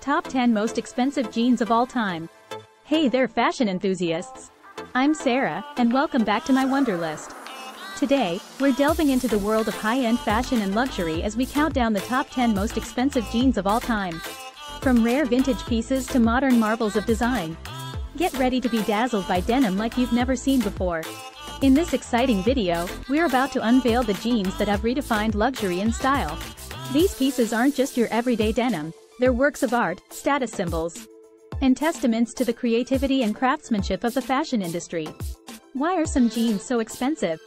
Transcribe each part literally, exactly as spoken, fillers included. Top ten Most Expensive Jeans of All Time. Hey there, fashion enthusiasts. I'm Sarah, and welcome back to My Wonder List. Today, we're delving into the world of high-end fashion and luxury as we count down the top ten most expensive jeans of all time. From rare vintage pieces to modern marvels of design. Get ready to be dazzled by denim like you've never seen before. In this exciting video, we're about to unveil the jeans that have redefined luxury and style. These pieces aren't just your everyday denim. They're works of art, status symbols, and testaments to the creativity and craftsmanship of the fashion industry. Why are some jeans so expensive?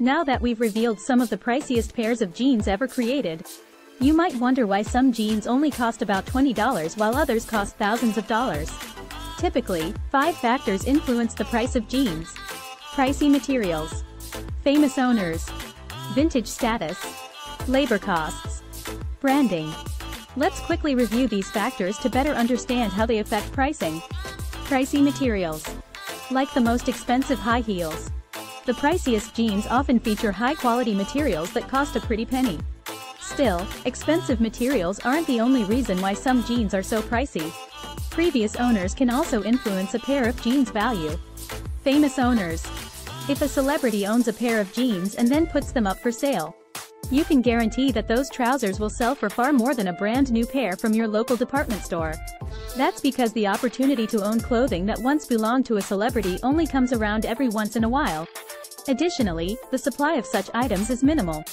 Now that we've revealed some of the priciest pairs of jeans ever created, you might wonder why some jeans only cost about twenty dollars while others cost thousands of dollars. Typically, five factors influence the price of jeans: pricey materials, famous owners, vintage status, labor costs, branding. Let's quickly review these factors to better understand how they affect pricing. Pricey materials. Like the most expensive high heels, the priciest jeans often feature high-quality materials that cost a pretty penny. Still, expensive materials aren't the only reason why some jeans are so pricey. Previous owners can also influence a pair of jeans' value. Famous owners. If a celebrity owns a pair of jeans and then puts them up for sale, you can guarantee that those trousers will sell for far more than a brand new pair from your local department store. That's because the opportunity to own clothing that once belonged to a celebrity only comes around every once in a while. Additionally, the supply of such items is minimal.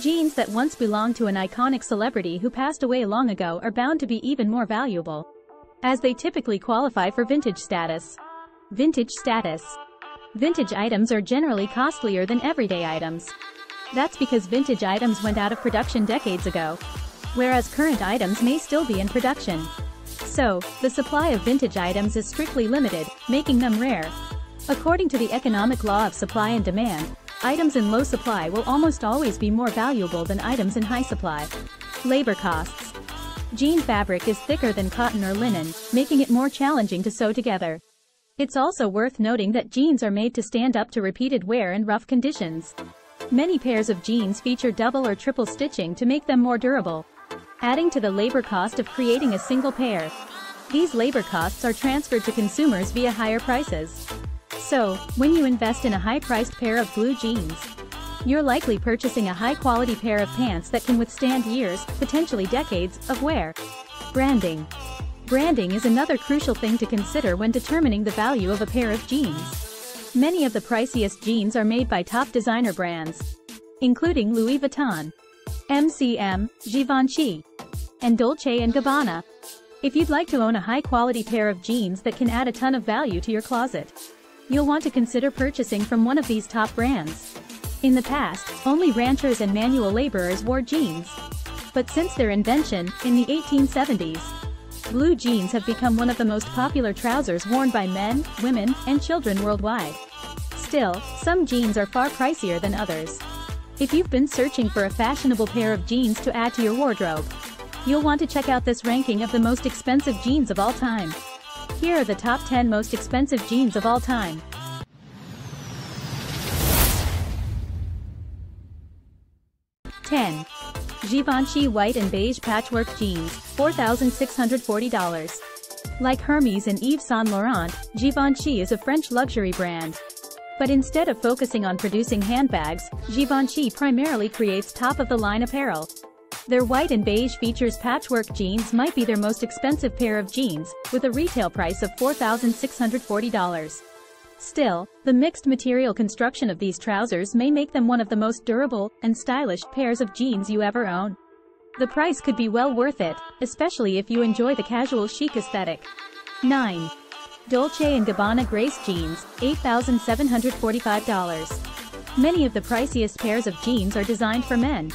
Jeans that once belonged to an iconic celebrity who passed away long ago are bound to be even more valuable, as they typically qualify for vintage status. Vintage status. Vintage items are generally costlier than everyday items. That's because vintage items went out of production decades ago, whereas current items may still be in production. So, the supply of vintage items is strictly limited, making them rare. According to the economic law of supply and demand, items in low supply will almost always be more valuable than items in high supply. Labor costs. Jean fabric is thicker than cotton or linen, making it more challenging to sew together. It's also worth noting that jeans are made to stand up to repeated wear and rough conditions. Many pairs of jeans feature double or triple stitching to make them more durable, adding to the labor cost of creating a single pair. These labor costs are transferred to consumers via higher prices. So, when you invest in a high-priced pair of blue jeans, you're likely purchasing a high-quality pair of pants that can withstand years, potentially decades, of wear. Branding. Branding is another crucial thing to consider when determining the value of a pair of jeans. Many of the priciest jeans are made by top designer brands, including Louis Vuitton, M C M, Givenchy, and Dolce and Gabbana. If you'd like to own a high-quality pair of jeans that can add a ton of value to your closet, you'll want to consider purchasing from one of these top brands. In the past, only ranchers and manual laborers wore jeans. But since their invention, in the eighteen seventies, blue jeans have become one of the most popular trousers worn by men, women, and children worldwide. Still, some jeans are far pricier than others. If you've been searching for a fashionable pair of jeans to add to your wardrobe, you'll want to check out this ranking of the most expensive jeans of all time. Here are the top ten most expensive jeans of all time. ten. Givenchy White and Beige Patchwork Jeans, four thousand six hundred forty dollars. Like Hermes and Yves Saint Laurent, Givenchy is a French luxury brand. But instead of focusing on producing handbags, Givenchy primarily creates top-of-the-line apparel. Their white and beige features patchwork jeans might be their most expensive pair of jeans, with a retail price of four thousand six hundred forty dollars. Still, the mixed material construction of these trousers may make them one of the most durable and stylish pairs of jeans you ever own. The price could be well worth it, especially if you enjoy the casual chic aesthetic. nine. Dolce and Gabbana Grace Jeans, eight thousand seven hundred forty-five dollars. Many of the priciest pairs of jeans are designed for men.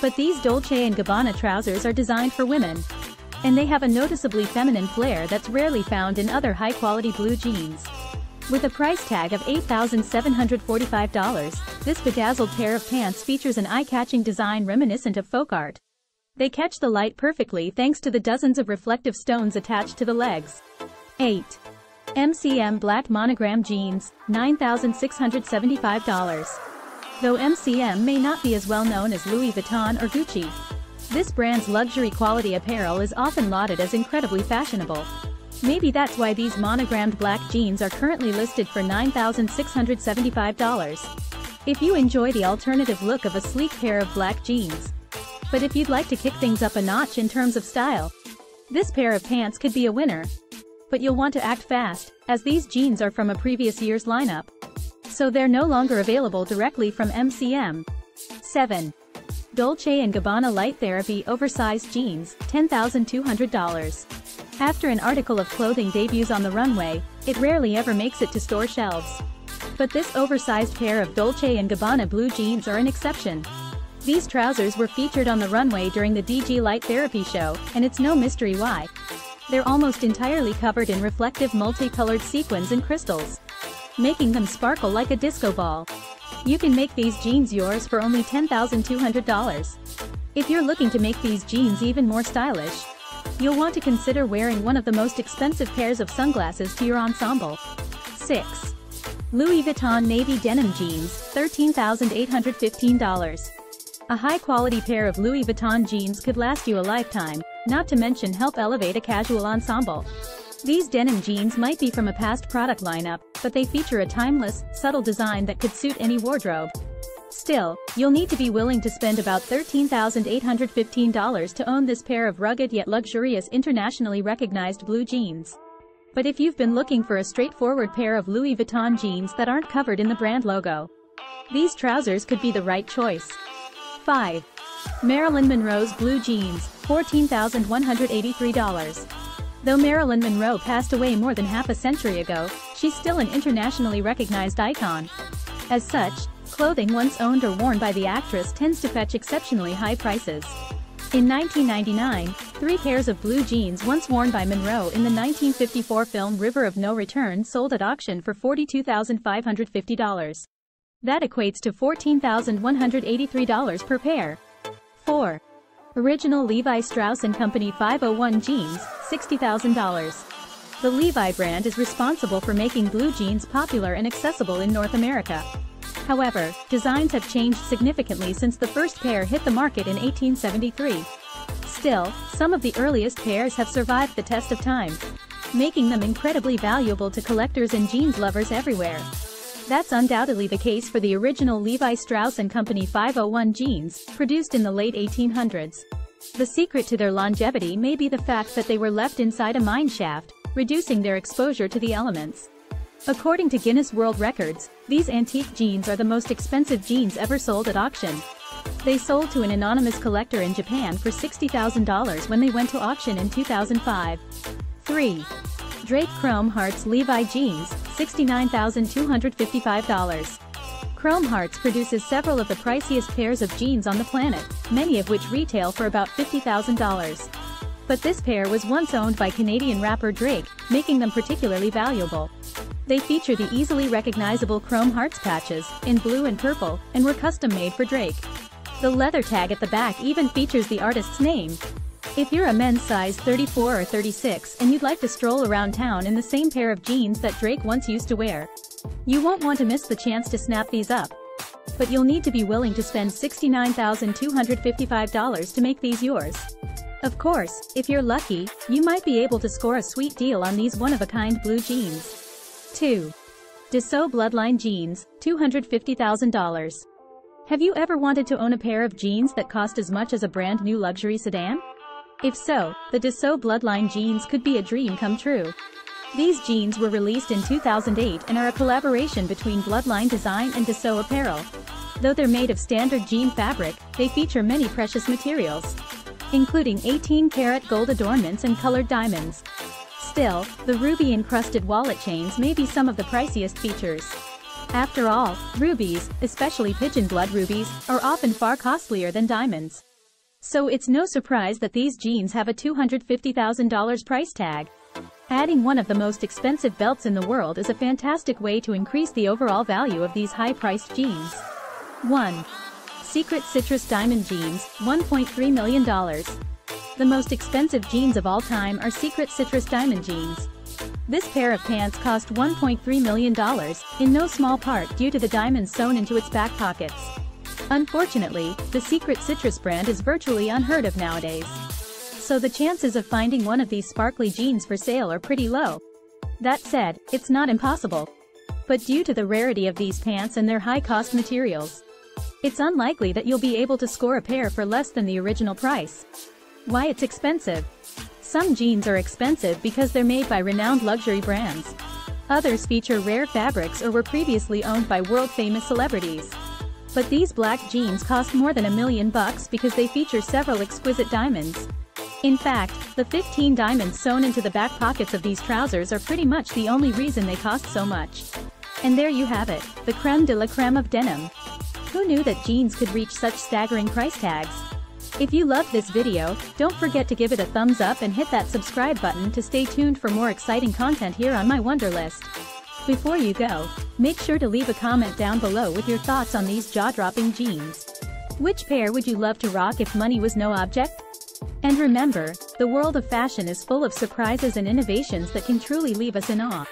But these Dolce and Gabbana trousers are designed for women. And they have a noticeably feminine flair that's rarely found in other high-quality blue jeans. With a price tag of eight thousand seven hundred forty-five dollars, this bedazzled pair of pants features an eye-catching design reminiscent of folk art. They catch the light perfectly thanks to the dozens of reflective stones attached to the legs. eight. M C M Black Monogram Jeans, nine thousand six hundred seventy-five dollars. Though M C M may not be as well known as Louis Vuitton or Gucci, This brand's luxury quality apparel is often lauded as incredibly fashionable. Maybe that's why these monogrammed black jeans are currently listed for nine thousand six hundred seventy-five dollars. If you enjoy the alternative look of a sleek pair of black jeans, but if you'd like to kick things up a notch in terms of style, this pair of pants could be a winner. But you'll want to act fast, as these jeans are from a previous year's lineup, so they're no longer available directly from M C M. seven. Dolce and Gabbana Light Therapy Oversized Jeans, ten thousand two hundred dollars. After an article of clothing debuts on the runway, it rarely ever makes it to store shelves. But this oversized pair of Dolce and Gabbana blue jeans are an exception. These trousers were featured on the runway during the D G Light Therapy show, and it's no mystery why. They're almost entirely covered in reflective multicolored sequins and crystals, making them sparkle like a disco ball. You can make these jeans yours for only ten thousand two hundred dollars. If you're looking to make these jeans even more stylish, you'll want to consider wearing one of the most expensive pairs of sunglasses to your ensemble. six. Louis Vuitton Navy Denim Jeans, thirteen thousand eight hundred fifteen dollars. A high-quality pair of Louis Vuitton jeans could last you a lifetime, not to mention help elevate a casual ensemble. These denim jeans might be from a past product lineup, but they feature a timeless, subtle design that could suit any wardrobe. Still, you'll need to be willing to spend about thirteen thousand eight hundred fifteen dollars to own this pair of rugged yet luxurious internationally recognized blue jeans. But if you've been looking for a straightforward pair of Louis Vuitton jeans that aren't covered in the brand logo, these trousers could be the right choice. five. Marilyn Monroe's Blue Jeans, fourteen thousand one hundred eighty-three dollars. Though Marilyn Monroe passed away more than half a century ago, she's still an internationally recognized icon. As such, clothing once owned or worn by the actress tends to fetch exceptionally high prices. In nineteen ninety-nine, three pairs of blue jeans once worn by Monroe in the nineteen fifty-four film River of No Return sold at auction for forty-two thousand five hundred fifty dollars. That equates to fourteen thousand one hundred eighty-three dollars per pair. four. Original Levi Strauss and Company five oh one Jeans, sixty thousand dollars. The Levi brand is responsible for making blue jeans popular and accessible in North America. However, designs have changed significantly since the first pair hit the market in eighteen seventy-three. Still, some of the earliest pairs have survived the test of time, making them incredibly valuable to collectors and jeans lovers everywhere. That's undoubtedly the case for the original Levi Strauss and Company five oh one jeans, produced in the late eighteen hundreds. The secret to their longevity may be the fact that they were left inside a mine shaft, reducing their exposure to the elements. According to Guinness World Records, these antique jeans are the most expensive jeans ever sold at auction. They sold to an anonymous collector in Japan for sixty thousand dollars when they went to auction in two thousand five. three. Drake Chrome Hearts Levi Jeans, sixty-nine thousand two hundred fifty-five dollars. Chrome Hearts produces several of the priciest pairs of jeans on the planet, many of which retail for about fifty thousand dollars. But this pair was once owned by Canadian rapper Drake, making them particularly valuable. They feature the easily recognizable Chrome Hearts patches, in blue and purple, and were custom-made for Drake. The leather tag at the back even features the artist's name. If you're a men's size thirty-four or thirty-six and you'd like to stroll around town in the same pair of jeans that Drake once used to wear, you won't want to miss the chance to snap these up. But you'll need to be willing to spend sixty-nine thousand two hundred fifty-five dollars to make these yours. Of course, if you're lucky, you might be able to score a sweet deal on these one-of-a-kind blue jeans. two. Dussault Bloodline Jeans, two hundred fifty thousand dollars. Have you ever wanted to own a pair of jeans that cost as much as a brand-new luxury sedan? If so, the Dussault Bloodline jeans could be a dream come true. These jeans were released in two thousand eight and are a collaboration between Bloodline Design and Dussault Apparel. Though they're made of standard jean fabric, they feature many precious materials, including eighteen karat gold adornments and colored diamonds. Still, the ruby-encrusted wallet chains may be some of the priciest features. After all, rubies, especially pigeon blood rubies, are often far costlier than diamonds. So it's no surprise that these jeans have a two hundred fifty thousand dollars price tag. Adding one of the most expensive belts in the world is a fantastic way to increase the overall value of these high-priced jeans. one. Secret Citrus Diamond Jeans, one point three million dollars. The most expensive jeans of all time are Secret Citrus Diamond Jeans. This pair of pants cost one point three million dollars, in no small part due to the diamonds sewn into its back pockets. Unfortunately, the Secret Citrus brand is virtually unheard of nowadays. So the chances of finding one of these sparkly jeans for sale are pretty low. That said, it's not impossible. But due to the rarity of these pants and their high-cost materials, it's unlikely that you'll be able to score a pair for less than the original price. Why it's expensive? Some jeans are expensive because they're made by renowned luxury brands. Others feature rare fabrics or were previously owned by world-famous celebrities. But these black jeans cost more than a million bucks because they feature several exquisite diamonds. In fact, the fifteen diamonds sewn into the back pockets of these trousers are pretty much the only reason they cost so much. And there you have it, the creme de la creme of denim. Who knew that jeans could reach such staggering price tags? If you loved this video, don't forget to give it a thumbs up and hit that subscribe button to stay tuned for more exciting content here on My Wonder List. Before you go, make sure to leave a comment down below with your thoughts on these jaw-dropping jeans. Which pair would you love to rock if money was no object? And remember, the world of fashion is full of surprises and innovations that can truly leave us in awe.